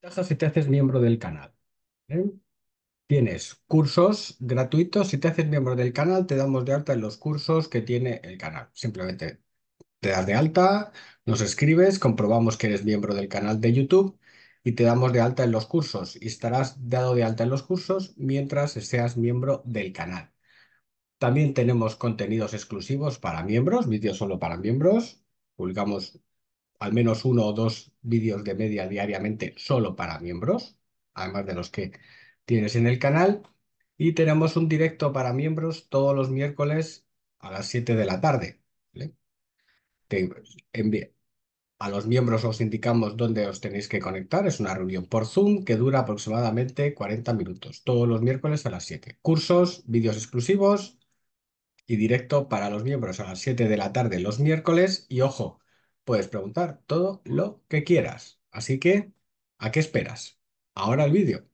ventajas si te haces miembro del canal. ¿Eh? Tienes cursos gratuitos. Si te haces miembro del canal, te damos de alta en los cursos que tiene el canal. Simplemente te das de alta, nos escribes, comprobamos que eres miembro del canal de YouTube y te damos de alta en los cursos. Y estarás dado de alta en los cursos mientras seas miembro del canal. También tenemos contenidos exclusivos para miembros, vídeos solo para miembros. Publicamos al menos 1 o 2 vídeos de media diariamente solo para miembros, además de los que tienes en el canal, y tenemos un directo para miembros todos los miércoles a las 7 de la tarde. ¿Vale? A los miembros os indicamos dónde os tenéis que conectar. Es una reunión por Zoom que dura aproximadamente 40 minutos, todos los miércoles a las 7. Cursos, vídeos exclusivos y directo para los miembros a las 7 de la tarde los miércoles. Y ojo, puedes preguntar todo lo que quieras. Así que, ¿a qué esperas? Ahora el vídeo.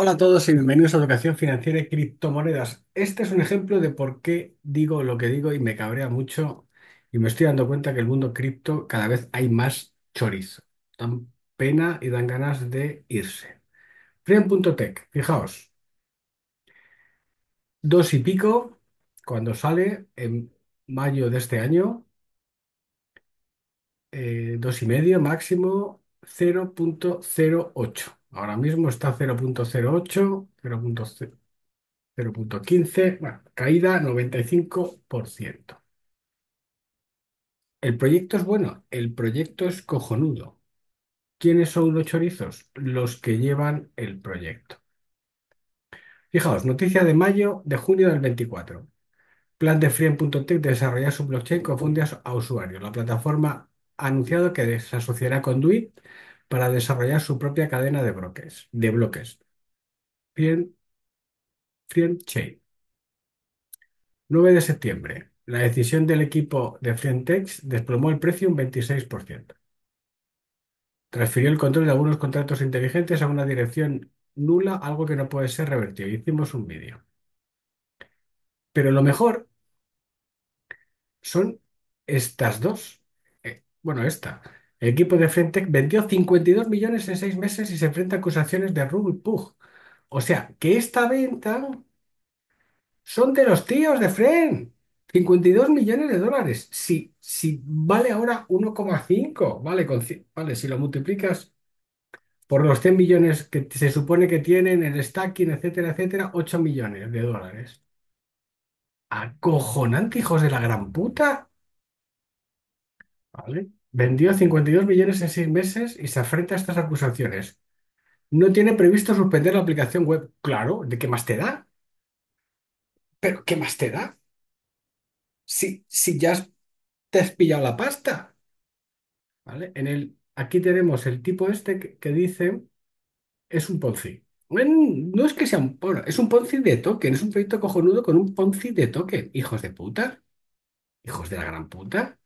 Hola a todos y bienvenidos a Educación Financiera y Criptomonedas. Este es un ejemplo de por qué digo lo que digo y me cabrea mucho y me estoy dando cuenta que el mundo cripto cada vez hay más chorizo. Dan pena y dan ganas de irse. Friend.tech, fijaos. 2 y pico cuando sale en mayo de este año. 2,5 máximo, 0.08. Ahora mismo está 0.08, 0.15, bueno, caída 95%. El proyecto es bueno, el proyecto es cojonudo. ¿Quiénes son los chorizos? Los que llevan el proyecto. Fijaos, noticia de junio del 24. Plan de Friend.tech de desarrollar su blockchain confunde a usuarios. La plataforma ha anunciado que se asociará con Conduit para desarrollar su propia cadena de bloques. Friend Chain. 9 de septiembre. La decisión del equipo de Friend.tech desplomó el precio un 26%. Transfirió el control de algunos contratos inteligentes a una dirección nula, algo que no puede ser revertido. Hicimos un vídeo. Pero lo mejor son estas dos. Bueno, esta. El equipo de Friend.tech vendió 52 millones en 6 meses y se enfrenta a acusaciones de Rug Pull. O sea, que esta venta son de los tíos de Friend. 52 millones de dólares. Si vale ahora 1,5, vale, si lo multiplicas por los 100 millones que se supone que tienen, el stacking, etcétera, etcétera, 8 millones de dólares. Acojonante, hijos de la gran puta. Vale. Vendió 52 millones en 6 meses y se enfrenta a estas acusaciones. No tiene previsto suspender la aplicación web. Claro, ¿de qué más te da? ¿Pero qué más te da? Si ya te has pillado la pasta. ¿Vale? Aquí tenemos el tipo este que dice es un Ponzi. Bueno, no es que sea un... Bueno, es un Ponzi de token. Es un proyecto cojonudo con un Ponzi de token. Hijos de puta. Hijos de la gran puta.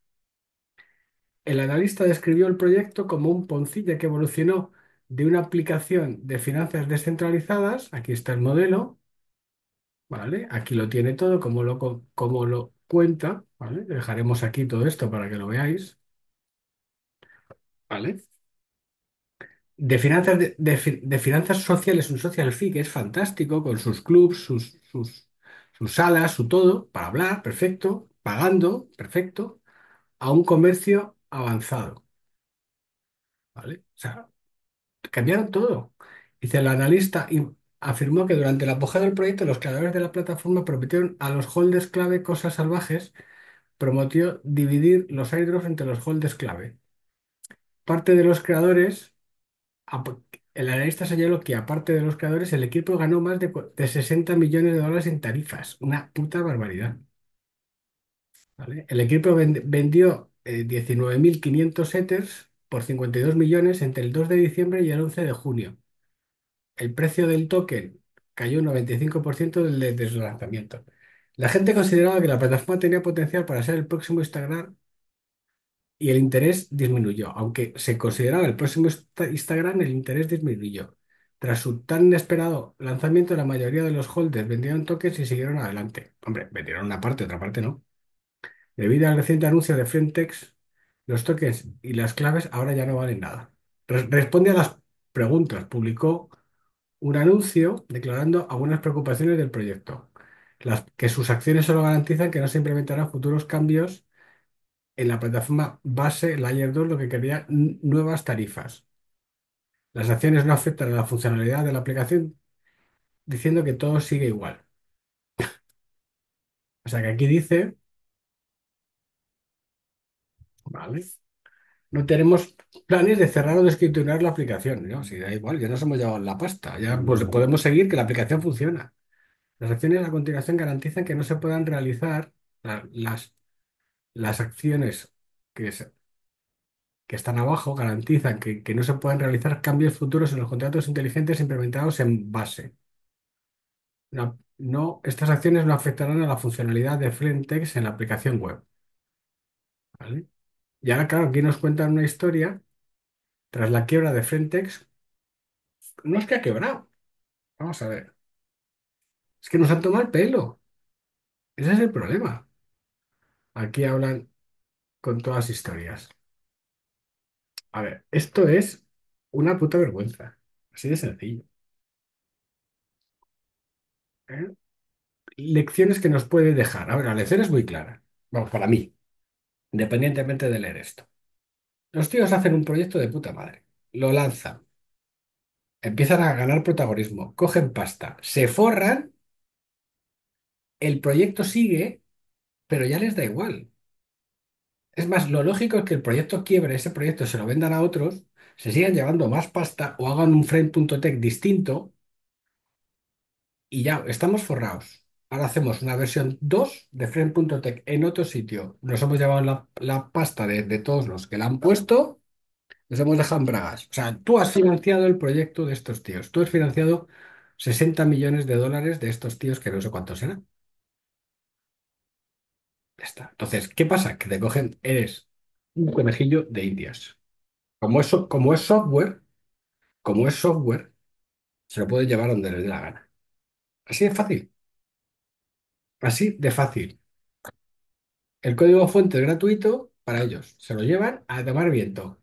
El analista describió el proyecto como un Ponzi que evolucionó de una aplicación de finanzas descentralizadas. Aquí está el modelo, ¿vale? Aquí lo tiene todo, como lo cuenta, ¿vale? Dejaremos aquí todo esto para que lo veáis, ¿vale? De finanzas sociales, un SocialFi que es fantástico, con sus clubs, sus salas, su todo, para hablar, perfecto, pagando, perfecto, a un comercio avanzado. ¿Vale? O sea, cambiaron todo. Dice, el analista afirmó que durante el apogeo del proyecto los creadores de la plataforma prometieron a los holders clave cosas salvajes, prometió dividir los airdrops entre los holders clave. Parte de los creadores, el analista señaló que aparte de los creadores, el equipo ganó más de 60 millones de dólares en tarifas. Una puta barbaridad. ¿Vale? El equipo vendió 19.500 Ethers por 52 millones entre el 2 de diciembre y el 11 de junio. El precio del token cayó un 95% desde su lanzamiento. La gente consideraba que la plataforma tenía potencial para ser el próximo Instagram y el interés disminuyó. Aunque se consideraba el próximo Instagram, el interés disminuyó. Tras su tan inesperado lanzamiento, la mayoría de los holders vendieron tokens y siguieron adelante. Hombre, vendieron una parte, otra parte no. Debido al reciente anuncio de Friend.tech, Los tokens y las claves ahora ya no valen nada. Responde a las preguntas. Publicó un anuncio declarando algunas preocupaciones del proyecto, que sus acciones solo garantizan que no se implementarán futuros cambios en la plataforma base Layer 2, lo que quería nuevas tarifas. Las acciones no afectan a la funcionalidad de la aplicación, diciendo que todo sigue igual. O sea que aquí dice, vale, no tenemos planes de cerrar o descriturar la aplicación, ¿no? Si da igual, ya nos hemos llevado la pasta, ya pues, podemos seguir que la aplicación funciona. Las acciones a continuación garantizan que no se puedan realizar la- las, las acciones que, que están abajo, garantizan que no se puedan realizar cambios futuros en los contratos inteligentes implementados en base. Estas acciones no afectarán a la funcionalidad de Friend.tech en la aplicación web, ¿vale? Y ahora, claro, aquí nos cuentan una historia tras la quiebra de Friend.tech. No es que ha quebrado. Vamos a ver. Es que nos han tomado el pelo. Ese es el problema. Aquí hablan con todas historias. A ver, esto es una puta vergüenza. Así de sencillo, ¿eh? Lecciones que nos puede dejar. A ver, la lección es muy clara. Vamos, para mí, independientemente de leer esto. Los tíos hacen un proyecto de puta madre. Lo lanzan. Empiezan a ganar protagonismo. Cogen pasta. Se forran. El proyecto sigue, pero ya les da igual. Es más, lo lógico es que el proyecto quiebre, ese proyecto se lo vendan a otros, se sigan llevando más pasta o hagan un Friend.tech distinto y ya estamos forrados. Ahora hacemos una versión 2 de Friend.tech en otro sitio. Nos hemos llevado la pasta de todos los que la han puesto, nos hemos dejado en bragas. O sea, tú has financiado el proyecto de estos tíos. Tú has financiado 60 millones de dólares de estos tíos que no sé cuántos serán. Ya está. Entonces, ¿qué pasa? Que te cogen, eres un conejillo de Indias. Como es software, se lo puede llevar donde le dé la gana. Así de fácil, así de fácil. El código fuente es gratuito para ellos. Se lo llevan a tomar viento.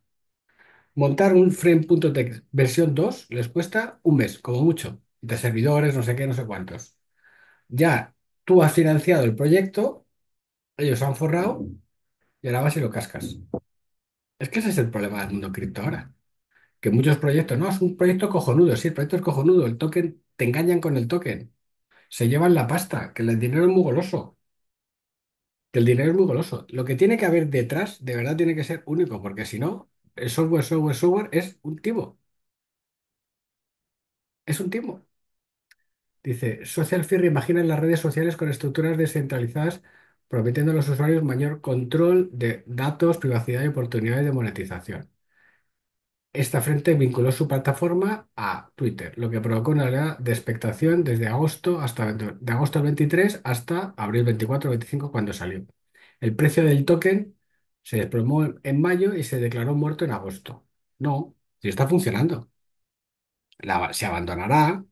Montar un Frame.tech versión 2 les cuesta un mes, como mucho. De servidores, no sé qué, no sé cuántos. Ya tú has financiado el proyecto, ellos han forrado y ahora vas y lo cascas. Es que ese es el problema del mundo cripto ahora. Que muchos proyectos, no, es un proyecto cojonudo, sí, el proyecto es cojonudo, el token, te engañan con el token, se llevan la pasta, que el dinero es muy goloso, que el dinero es muy goloso. Lo que tiene que haber detrás, de verdad, tiene que ser único, porque si no, el software es un timo, es un timo. Dice, SocialFi imagina las redes sociales con estructuras descentralizadas, prometiendo a los usuarios mayor control de datos, privacidad y oportunidades de monetización. Esta frente vinculó su plataforma a Twitter, lo que provocó una oleada de expectación desde agosto de agosto 23 hasta abril 24 o 25 cuando salió. El precio del token se desplomó en mayo y se declaró muerto en agosto. No, si está funcionando. Se abandonará,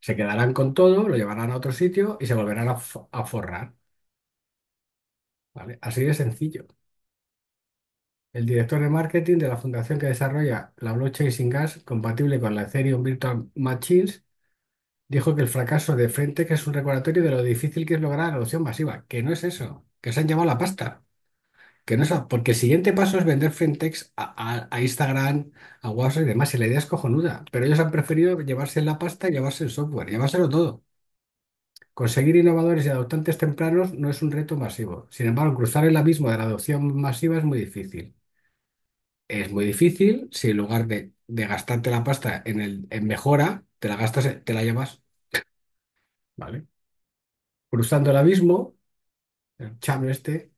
se quedarán con todo, lo llevarán a otro sitio y se volverán a forrar, ¿vale? Así de sencillo. El director de marketing de la fundación que desarrolla la blockchain sin gas compatible con la Ethereum Virtual Machines dijo que el fracaso de Frente es un recordatorio de lo difícil que es lograr la adopción masiva, que no es eso, que se han llevado la pasta, que no es, porque el siguiente paso es vender Frentex a Instagram, a WhatsApp y demás, y la idea es cojonuda, pero ellos han preferido llevarse la pasta y llevarse el software, llevárselo todo. Conseguir innovadores y adoptantes tempranos no es un reto masivo. Sin embargo, cruzar el abismo de la adopción masiva es muy difícil. Es muy difícil si en lugar de gastarte la pasta en mejora, te la gastas, te la llevas, ¿vale? Cruzando el abismo, el chamo este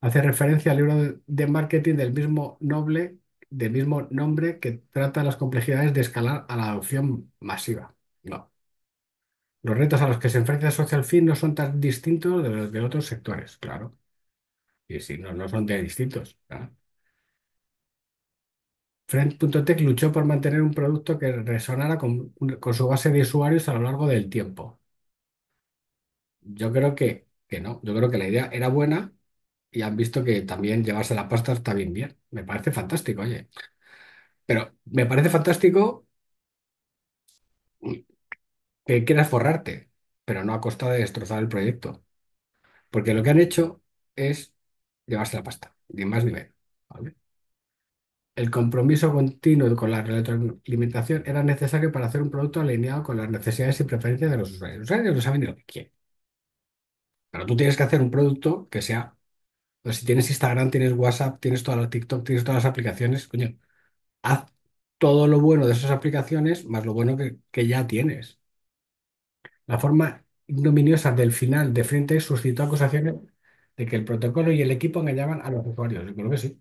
hace referencia al libro de marketing del mismo nombre que trata las complejidades de escalar a la adopción masiva. No. Los retos a los que se enfrenta SocialFi no son tan distintos de los de otros sectores, claro. Y si no, no son tan distintos, claro. Friend.tech luchó por mantener un producto que resonara con su base de usuarios a lo largo del tiempo. Yo creo que no. Yo creo que la idea era buena y han visto que también llevarse la pasta está bien, bien. Me parece fantástico, oye. Pero me parece fantástico que quieras forrarte, pero no a costa de destrozar el proyecto. Porque lo que han hecho es llevarse la pasta, ni más ni menos, ¿vale? El compromiso continuo con la retroalimentación era necesario para hacer un producto alineado con las necesidades y preferencias de los usuarios. Los usuarios no saben ni lo que quieren. Pero tú tienes que hacer un producto que sea... Pues si tienes Instagram, tienes WhatsApp, tienes toda la TikTok, tienes todas las aplicaciones, coño, haz todo lo bueno de esas aplicaciones más lo bueno que ya tienes. La forma ignominiosa del final de Friend.tech suscitó acusaciones de que el protocolo y el equipo engañaban a los usuarios. Yo creo que sí.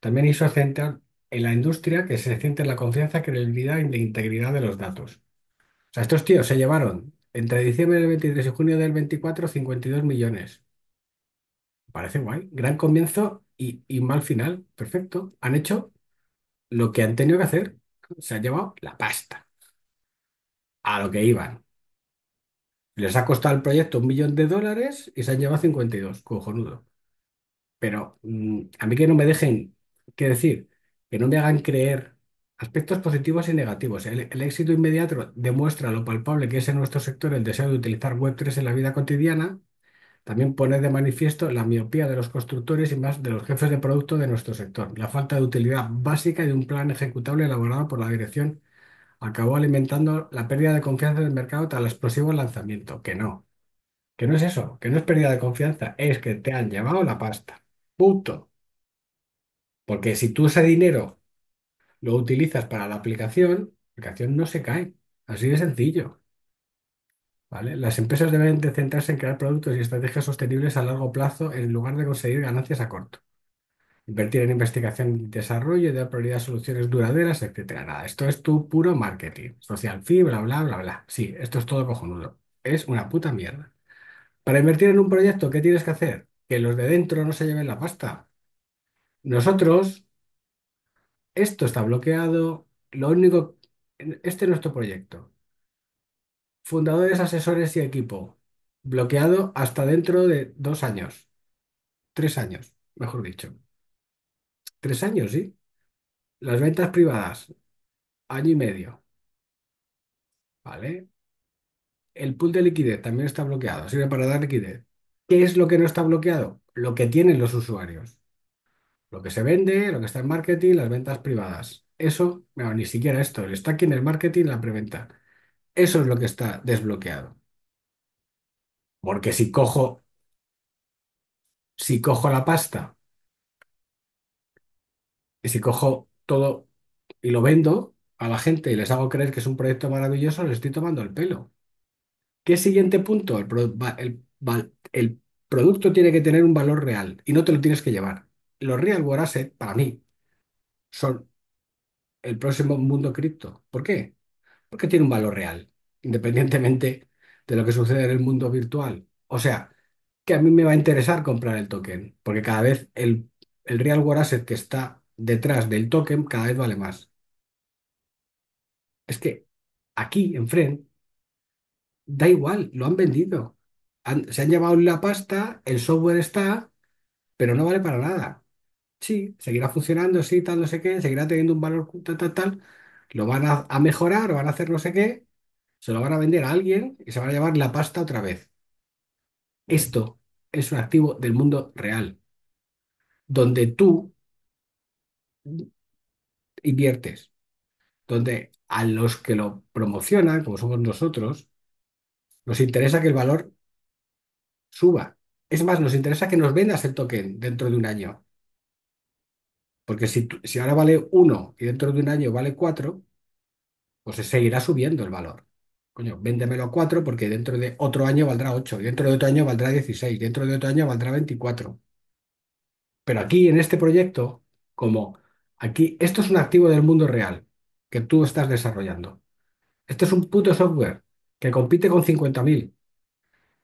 También hizo asentar en la industria que se siente la confianza, credibilidad y la integridad de los datos. O sea, estos tíos se llevaron entre diciembre del 23 y junio del 24 52 millones. Parece guay. Gran comienzo y mal final. Perfecto. Han hecho lo que han tenido que hacer. Se han llevado la pasta a lo que iban. Les ha costado al proyecto $1 millón y se han llevado 52. Cojonudo. Pero a mí que no me dejen, qué decir, que no me hagan creer aspectos positivos y negativos. El éxito inmediato demuestra lo palpable que es en nuestro sector el deseo de utilizar Web3 en la vida cotidiana. También pone de manifiesto la miopía de los constructores y más de los jefes de producto de nuestro sector, la falta de utilidad básica y de un plan ejecutable elaborado por la dirección acabó alimentando la pérdida de confianza del mercado tras el explosivo lanzamiento. Que no es eso, que no es pérdida de confianza, es que te han llevado la pasta. Punto. Porque si tú ese dinero lo utilizas para la aplicación no se cae. Así de sencillo. ¿Vale? Las empresas deben de centrarse en crear productos y estrategias sostenibles a largo plazo en lugar de conseguir ganancias a corto. Invertir en investigación y desarrollo, dar prioridad a soluciones duraderas, etcétera. Nada, esto es tu puro marketing. SocialFi, bla, bla, bla, bla. Sí, esto es todo cojonudo. Es una puta mierda. Para invertir en un proyecto, ¿qué tienes que hacer? Que los de dentro no se lleven la pasta. Nosotros, esto está bloqueado. Lo único, este es nuestro proyecto. Fundadores, asesores y equipo. Bloqueado hasta dentro de 2 años. 3 años, mejor dicho. 3 años, ¿sí? Las ventas privadas, 1,5 años. ¿Vale? El pool de liquidez también está bloqueado. Sirve para dar liquidez. ¿Qué es lo que no está bloqueado? Lo que tienen los usuarios. Lo que se vende, lo que está en marketing, las ventas privadas. Eso, no, ni siquiera esto. Está aquí en el marketing, la preventa. Eso es lo que está desbloqueado. Porque si cojo la pasta y si cojo todo y lo vendo a la gente y les hago creer que es un proyecto maravilloso, les estoy tomando el pelo. ¿Qué siguiente punto? El producto tiene que tener un valor real y no te lo tienes que llevar. Los real world assets, para mí, son el próximo mundo cripto. ¿Por qué? Porque tiene un valor real, independientemente de lo que sucede en el mundo virtual. O sea, que a mí me va a interesar comprar el token, porque cada vez el real world asset que está detrás del token cada vez vale más. Es que aquí, en Friend, da igual, lo han vendido. Se han llevado la pasta, el software está, pero no vale para nada. Sí, seguirá funcionando, sí, tal, no sé qué, seguirá teniendo un valor tal. Lo van a mejorar, o van a hacer no sé qué, se lo van a vender a alguien y se van a llevar la pasta otra vez. Esto es un activo del mundo real, donde tú inviertes, donde a los que lo promocionan, como somos nosotros, nos interesa que el valor suba. Es más, nos interesa que nos vendas el token dentro de un año. Porque si ahora vale 1 y dentro de un año vale 4, pues se seguirá subiendo el valor. Coño, véndemelo a 4 porque dentro de otro año valdrá 8, dentro de otro año valdrá 16, dentro de otro año valdrá 24. Pero aquí, en este proyecto, como aquí, esto es un activo del mundo real que tú estás desarrollando. Esto es un puto software que compite con 50.000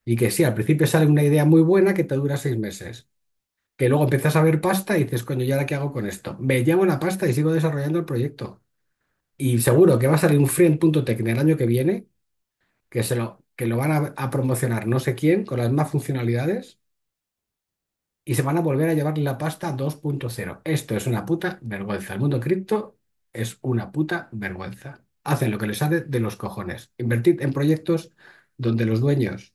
y que sí, al principio sale una idea muy buena que te dura 6 meses. Que luego empiezas a ver pasta y dices, coño, ¿y ahora qué hago con esto? Me llevo la pasta y sigo desarrollando el proyecto. Y seguro que va a salir un Friend.tech en el año que viene, que lo van a promocionar no sé quién, con las más funcionalidades, y se van a volver a llevar la pasta 2.0. Esto es una puta vergüenza. El mundo cripto es una puta vergüenza. Hacen lo que les sale de los cojones. Invertid en proyectos donde los dueños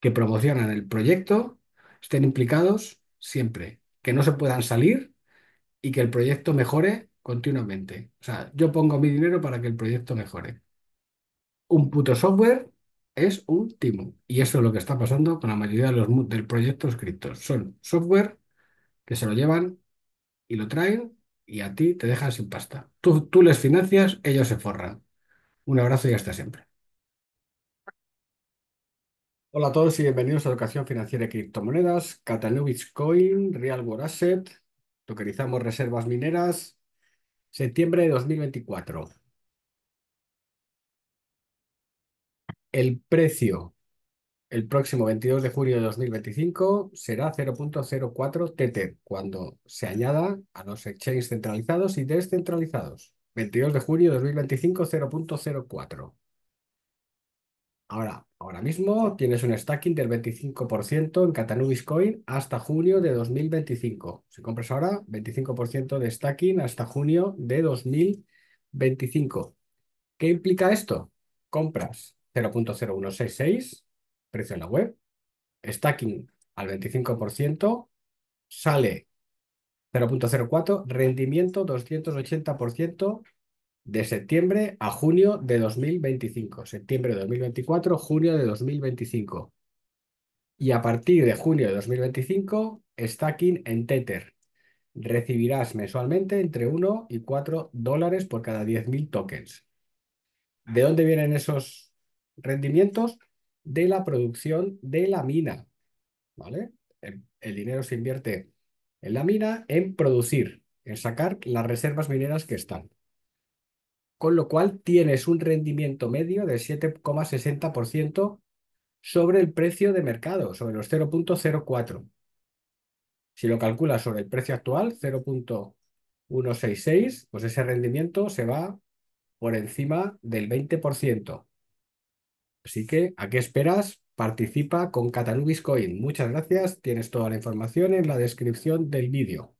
que promocionan el proyecto estén implicados siempre, que no se puedan salir y que el proyecto mejore continuamente. O sea, yo pongo mi dinero para que el proyecto mejore. Un puto software es un timo. Y eso es lo que está pasando con la mayoría de los proyectos criptos. Son software que se lo llevan y lo traen y a ti te dejan sin pasta. Tú les financias, ellos se forran. Un abrazo y hasta siempre. Hola a todos y bienvenidos a Educación Financiera y Criptomonedas, Catanubis Coin, Real World Asset, tokenizamos reservas mineras, septiembre de 2024. El precio el próximo 22 de julio de 2025 será 0.04 Tether cuando se añada a los exchanges centralizados y descentralizados. 22 de julio de 2025, 0.04. Ahora mismo tienes un stacking del 25% en Catanubis Coin hasta junio de 2025. Si compras ahora, 25% de stacking hasta junio de 2025. ¿Qué implica esto? Compras 0.0166, precio en la web, stacking al 25%, sale 0.04, rendimiento 280%, de septiembre a junio de 2025. Septiembre de 2024, junio de 2025. Y a partir de junio de 2025, stacking en Tether. Recibirás mensualmente entre $1 y $4 por cada 10.000 tokens. ¿De dónde vienen esos rendimientos? De la producción de la mina. ¿Vale? El dinero se invierte en la mina, en producir, en sacar las reservas mineras que están. Con lo cual tienes un rendimiento medio de 7,60% sobre el precio de mercado, sobre los 0.04. Si lo calculas sobre el precio actual, 0.166, pues ese rendimiento se va por encima del 20%. Así que, ¿a qué esperas? Participa con Catanubis Coin. Muchas gracias, tienes toda la información en la descripción del vídeo.